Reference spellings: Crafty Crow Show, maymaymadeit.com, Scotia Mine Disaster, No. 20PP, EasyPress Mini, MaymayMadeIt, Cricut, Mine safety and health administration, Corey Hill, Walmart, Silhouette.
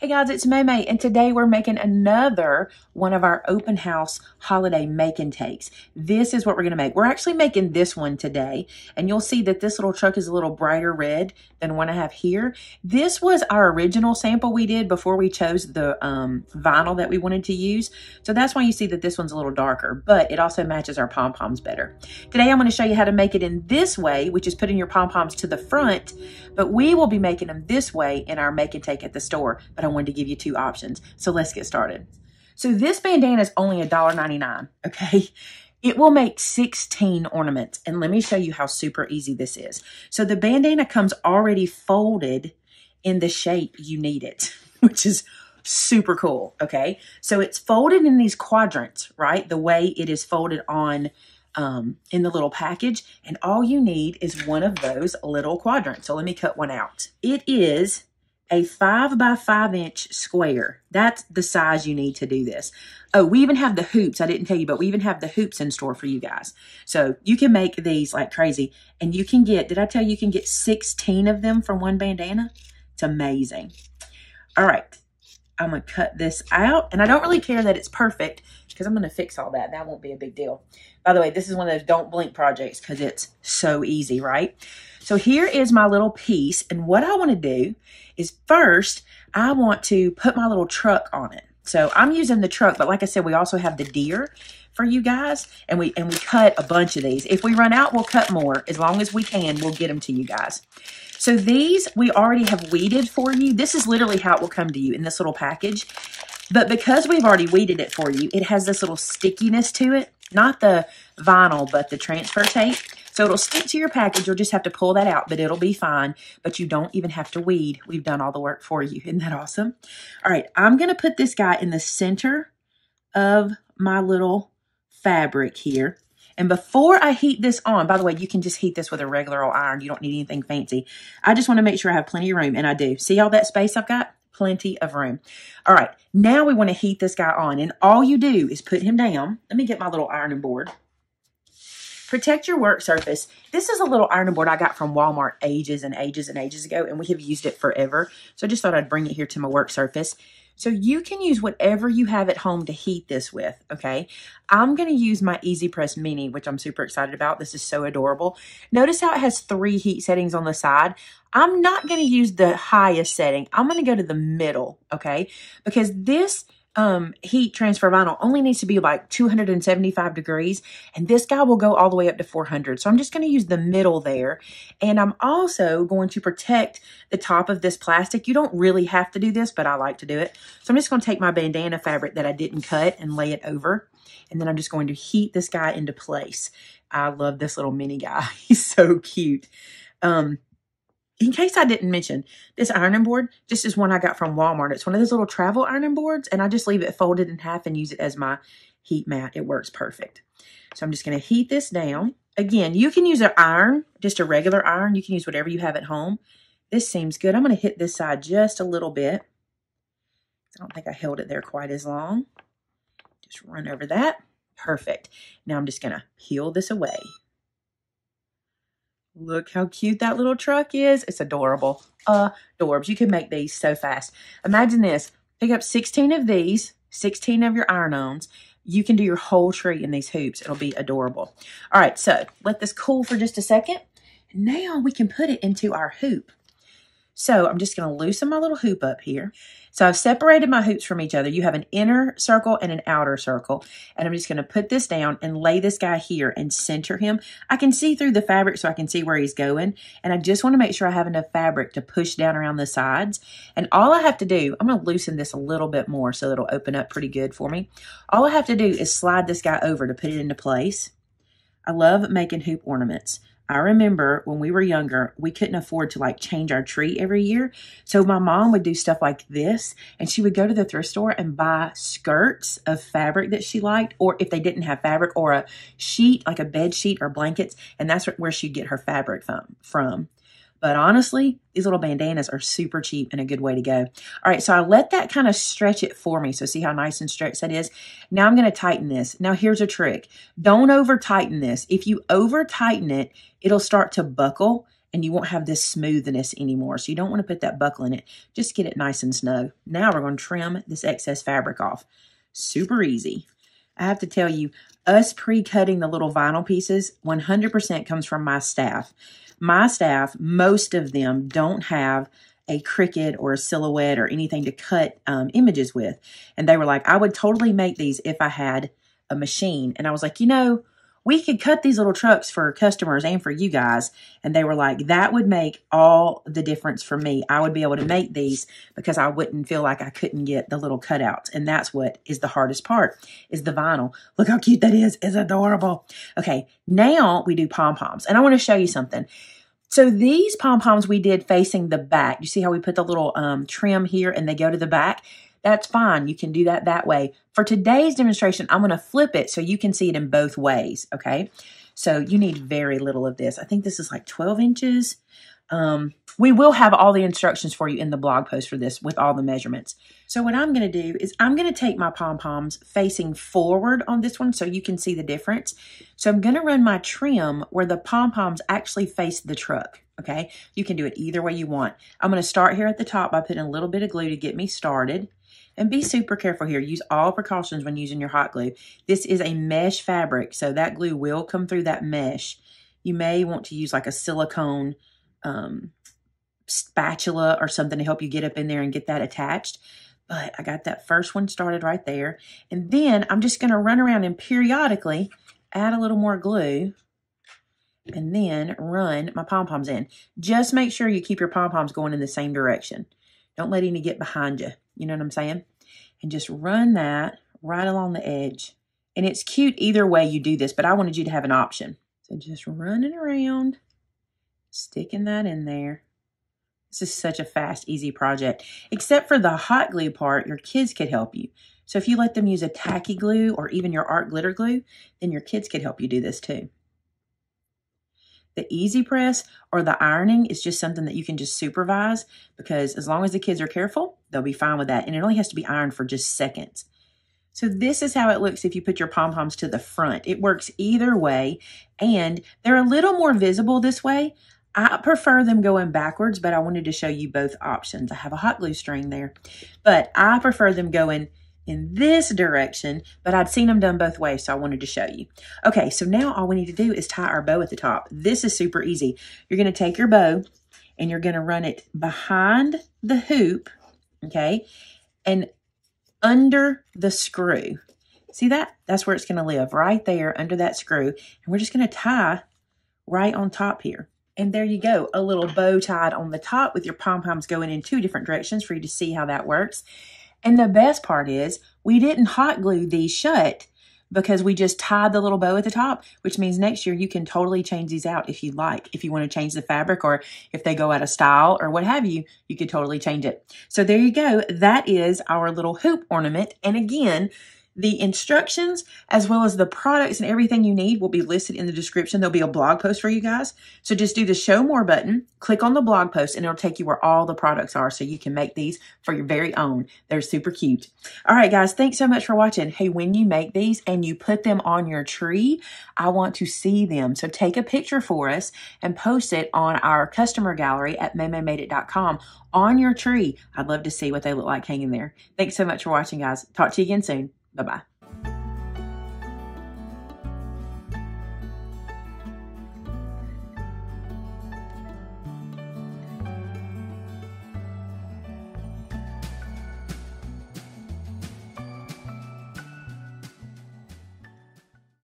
Hey guys, it's Maymay, and today we're making another one of our open house holiday make and takes. This is what we're gonna make. We're actually making this one today, and you'll see that this little truck is a little brighter red than one I have here. This was our original sample we did before we chose the vinyl that we wanted to use. So that's why you see that this one's a little darker, but it also matches our pom-poms better. Today I'm gonna show you how to make it in this way, which is putting your pom-poms to the front, but we will be making them this way in our make and take at the store. But I wanted to give you two options. So let's get started. So this bandana is only $1.99, okay? It will make 16 ornaments. And let me show you how super easy this is. So the bandana comes already folded in the shape you need it, which is super cool, okay? So it's folded in these quadrants, right? The way it is folded on in the little package. And all you need is one of those little quadrants. So let me cut one out. It is a 5 by 5 inch square. That's the size you need to do this. Oh, we even have the hoops. I didn't tell you, but we even have the hoops in store for you guys. So you can make these like crazy, and you can get, did I tell you can get 16 of them from one bandana? It's amazing. All right, I'm gonna cut this out, and I don't really care that it's perfect because I'm gonna fix all that. That won't be a big deal. By the way, this is one of those don't blink projects because it's so easy, right? So here is my little piece, and what I wanna do is first, I want to put my little truck on it. So I'm using the truck, but like I said, we also have the deer for you guys, and we cut a bunch of these. If we run out, we'll cut more. As long as we can, we'll get them to you guys. So these we already have weeded for you. This is literally how it will come to you in this little package. But because we've already weeded it for you, it has this little stickiness to it. Not the vinyl, but the transfer tape. So it'll stick to your package. You'll just have to pull that out, but it'll be fine. But you don't even have to weed. We've done all the work for you. Isn't that awesome? All right, I'm going to put this guy in the center of my little fabric here. And before I heat this on, by the way, you can just heat this with a regular old iron. You don't need anything fancy. I just want to make sure I have plenty of room, and I do. See all that space I've got? Plenty of room. All right, now we want to heat this guy on, and all you do is put him down. Let me get my little ironing board. Protect your work surface. This is a little ironing board I got from Walmart ages and ages and ages ago, and we have used it forever. So I just thought I'd bring it here to my work surface. So you can use whatever you have at home to heat this with, okay? I'm gonna use my EasyPress Mini, which I'm super excited about. This is so adorable. Notice how it has 3 heat settings on the side. I'm not gonna use the highest setting. I'm gonna go to the middle, okay? Because this heat transfer vinyl only needs to be like 275 degrees, and this guy will go all the way up to 400. So I'm just gonna use the middle there. And I'm also going to protect the top of this plastic. You don't really have to do this, but I like to do it. So I'm just gonna take my bandana fabric that I didn't cut and lay it over. And then I'm just going to heat this guy into place. I love this little mini guy. He's so cute. In case I didn't mention, this ironing board, this is one I got from Walmart. It's one of those little travel ironing boards, and I just leave it folded in half and use it as my heat mat. It works perfect. So I'm just going to heat this down. Again, you can use an iron, just a regular iron. You can use whatever you have at home. This seems good. I'm going to hit this side just a little bit. I don't think I held it there quite as long. Just run over that. Perfect. Now I'm just going to peel this away. Look how cute that little truck is. It's adorable. Adorbs. You can make these so fast. Imagine this. Pick up 16 of these, 16 of your iron-ons. You can do your whole tree in these hoops. It'll be adorable. All right, so let this cool for just a second. Now we can put it into our hoop. So I'm just going to loosen my little hoop up here. So I've separated my hoops from each other. You have an inner circle and an outer circle. And I'm just going to put this down and lay this guy here and center him. I can see through the fabric so I can see where he's going. And I just want to make sure I have enough fabric to push down around the sides. And all I have to do, I'm going to loosen this a little bit more so it'll open up pretty good for me. All I have to do is slide this guy over to put it into place. I love making hoop ornaments. I remember when we were younger, we couldn't afford to like change our tree every year. So my mom would do stuff like this, and she would go to the thrift store and buy skirts of fabric that she liked, or if they didn't have fabric, or a sheet, like a bed sheet or blankets. And that's where she'd get her fabric from. But honestly, these little bandanas are super cheap and a good way to go. All right, so I let that kind of stretch it for me. So see how nice and stretched that is? Now I'm going to tighten this. Now here's a trick. Don't over tighten this. If you over tighten it, it'll start to buckle and you won't have this smoothness anymore. So you don't want to put that buckle in it. Just get it nice and snug. Now we're going to trim this excess fabric off. Super easy. I have to tell you, us pre-cutting the little vinyl pieces, 100% comes from my staff. My staff, most of them don't have a Cricut or a Silhouette or anything to cut images with. And they were like, I would totally make these if I had a machine. And I was like, you know, we could cut these little trucks for customers and for you guys. And they were like, that would make all the difference for me. I would be able to make these because I wouldn't feel like I couldn't get the little cutouts. And that's what is the hardest part, is the vinyl. Look how cute that is. It's adorable. Okay, now we do pom-poms. And I want to show you something. So these pom-poms we did facing the back. You see how we put the little trim here and they go to the back? That's fine. You can do that that way. For today's demonstration, I'm going to flip it so you can see it in both ways, okay? So you need very little of this. I think this is like 12 inches. We will have all the instructions for you in the blog post for this with all the measurements. So what I'm going to do is I'm going to take my pom-poms facing forward on this one so you can see the difference. So I'm going to run my trim where the pom-poms actually face the truck, okay? You can do it either way you want. I'm going to start here at the top by putting a little bit of glue to get me started. And be super careful here. Use all precautions when using your hot glue. This is a mesh fabric, so that glue will come through that mesh. You may want to use like a silicone spatula or something to help you get up in there and get that attached. But I got that first one started right there. And then I'm just going to run around and periodically add a little more glue and then run my pom-poms in. Just make sure you keep your pom-poms going in the same direction. Don't let any get behind you. You know what I'm saying? And just run that right along the edge. And it's cute either way you do this, but I wanted you to have an option. So just running around, sticking that in there. This is such a fast, easy project. Except for the hot glue part, your kids could help you. So if you let them use a tacky glue or even your art glitter glue, then your kids could help you do this too. The easy press or the ironing is just something that you can just supervise, because as long as the kids are careful, they'll be fine with that. And it only has to be ironed for just seconds. So this is how it looks if you put your pom-poms to the front. It works either way, and they're a little more visible this way. I prefer them going backwards, but I wanted to show you both options. I have a hot glue string there, but I prefer them going in this direction, but I'd seen them done both ways, so I wanted to show you. Okay, so now all we need to do is tie our bow at the top. This is super easy. You're gonna take your bow and you're gonna run it behind the hoop, okay, and under the screw. See that? That's where it's gonna live, right there under that screw. And we're just gonna tie right on top here. And there you go, a little bow tied on the top with your pom-poms going in two different directions for you to see how that works. And the best part is we didn't hot glue these shut because we just tied the little bow at the top, which means next year you can totally change these out if you like. If you want to change the fabric or if they go out of style or what have you, you could totally change it. So there you go. That is our little hoop ornament. And again, the instructions as well as the products and everything you need will be listed in the description. There'll be a blog post for you guys. So just do the show more button, click on the blog post, and it'll take you where all the products are so you can make these for your very own. They're super cute. All right, guys, thanks so much for watching. Hey, when you make these and you put them on your tree, I want to see them. So take a picture for us and post it on our customer gallery at maymaymadeit.com on your tree. I'd love to see what they look like hanging there. Thanks so much for watching, guys. Talk to you again soon. Bye-bye.